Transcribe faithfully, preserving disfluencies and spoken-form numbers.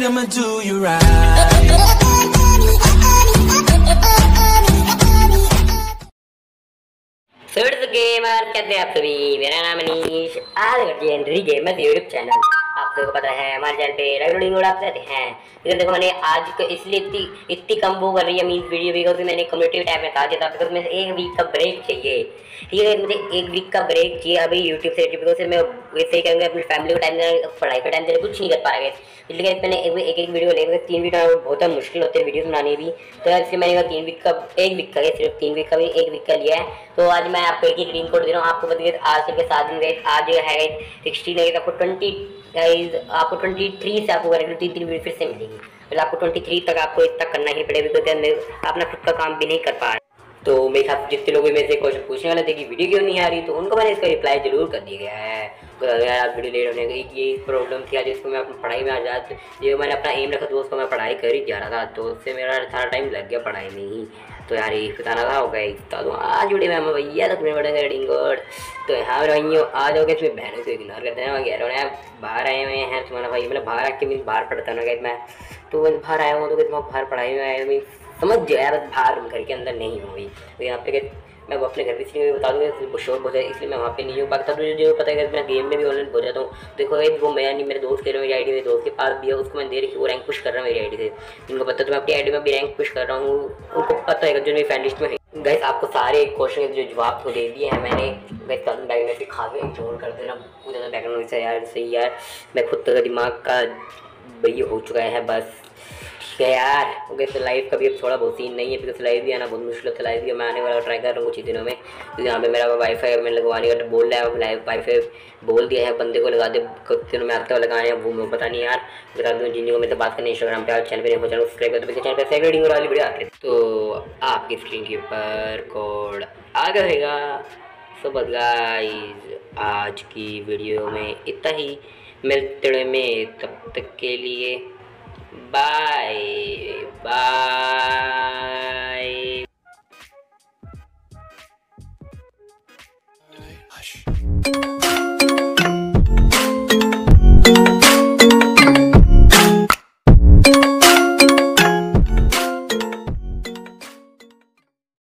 right, I'ma do you right. Suits Gamer, कैसे आप सभी? मेरा नाम अनीश। आज करती है एंट्री गेमर्स यूट्यूब चैनल। आप सबको पता है हमारे चैनल पे रेगुलर वीडियो अपलोड हैं। लेकिन देखो मैंने आज को इसलिए इतनी इतनी कम वो कर रही है मीन वीडियो बिकॉज मैंने कम्युनिटी टाइम में कहा था बिकॉज मुझे एक वीक का ब्रेक चाहिए। ठीक है, मुझे एक वीक का ब्रेक चाहिए अभी यूट्यूब से बिकॉज मैं वैसे ही करूँगी, अपनी फैमिली को टाइम देना, पढ़ाई का टाइम देना, कुछ नहीं कर पाएगा। इसलिए मैंने एक एक वीडियो लेकर तीन वीडियो बहुत मुश्किल होते हैं वीडियोज़ बनाने भी, तो इसलिए मैंने तीन वीक का एक वीक का सिर्फ तीन वीक का भी एक वीक का लिया है। तो आज मैं आपको एक ही ग्रीन कोड दे रहा हूँ। आपको बताइए आज के सात दिन गए, आज जो है सिक्सटीन है, आपको ट्वेंटी गाइज आपको तेईस से आपको तीन तीन वीडियो फिर से मिलेगी। मतलब आपको तेईस तक आपको इतना करना ही पड़ेगा बिकॉज अपना खुद का काम भी नहीं कर पा रहे। तो मेरे साथ जितने लोगों में से क्वेश्चन पूछने वाले थे कि वीडियो क्यों नहीं आ रही, तो उनको मैंने इसका रिप्लाई जरूर कर दिया है। तो आप वीडियो लेट होने की ये प्रॉब्लम थी जिसको मैं अपनी पढ़ाई में आ जा जो मैंने अपना एम रखा था उसको मैं पढ़ाई कर ही जा रहा था, तो उससे मेरा सारा टाइम लग गया पढ़ाई में ही। तो यार ये बताना था होगा एक बता दूँ आज जुड़े मैं भैया तक मेरे बड़े रेडिंग और तो यहाँ मेरे भाइयों आज हो गए इसमें बहनों से इग्नोर करते हैं। मैं कह रहा हूँ बाहर आए हुए हैं तुम्हारा भाई, मतलब बाहर आके मीन बाहर पढ़ता ना गया मैं, तो बाहर आया हुआ तो मैं बाहर पढ़ाई में आया मीन समझ जाए बस बाहर घर के अंदर नहीं हुई। तो यहाँ पे मैं अपने घर पे इसलिए बता दूँगा शोर बहुत है इसलिए मैं वहाँ पे नहीं हूँ। बाकी सब जो पता है मैं गेम में भी ऑनलाइन हो जाता हूँ। देखो भाई वो मैं नहीं मेरे दोस्त कह रहे हैं मेरी आईडी मेरे दोस्त के पास भी है, उसको मैंने दे रखी वो रैंक पुश कर रहा है मेरी आईडी से। उनको पता तो मैं अपनी आईडी में भी रैंक पुश कर रहा हूँ, उनको पता है जो मेरी फ्रेंड लिस्ट में है। गाइस आपको सारे क्वेश्चन जो जवाब तो दे दिए हैं मैंने, बैकग्राउंड से खा के इग्नोर कर देना बहुत ज़्यादा बैकग्राउंड से यार सही यार मैं खुद का दिमाग का भैया हो चुका है बस। क्या यार वैसे लाइव का भी अब थोड़ा बहुत सीन नहीं है बिकॉज लाइव भी आना बहुत मुश्किल होता है। लाइव भी मैं आने वाला ट्राई कर रहा हूँ कुछ ही दिनों में, क्योंकि यहाँ पे मेरा वाईफाई मैंने लगवाने का बोल रहा है, लाइव वाईफाई बोल दिया है बंदे को लगा दे कुछ दिनों में आपका लगाने वो मैं पता नहीं यार बता दूँ। जिनको मैं तो बात करनी इंस्टाग्राम पे चैनल पर पहुँचा सब्सक्राइब करते हैं चैनल पर सेकंड वीडियो वाली वीडियो आते तो आपकी स्क्रीन के ऊपर कोड आ जाएगा। सो बस गाइस आज की वीडियो में इतना ही, मिलते में तब तक के लिए बाय।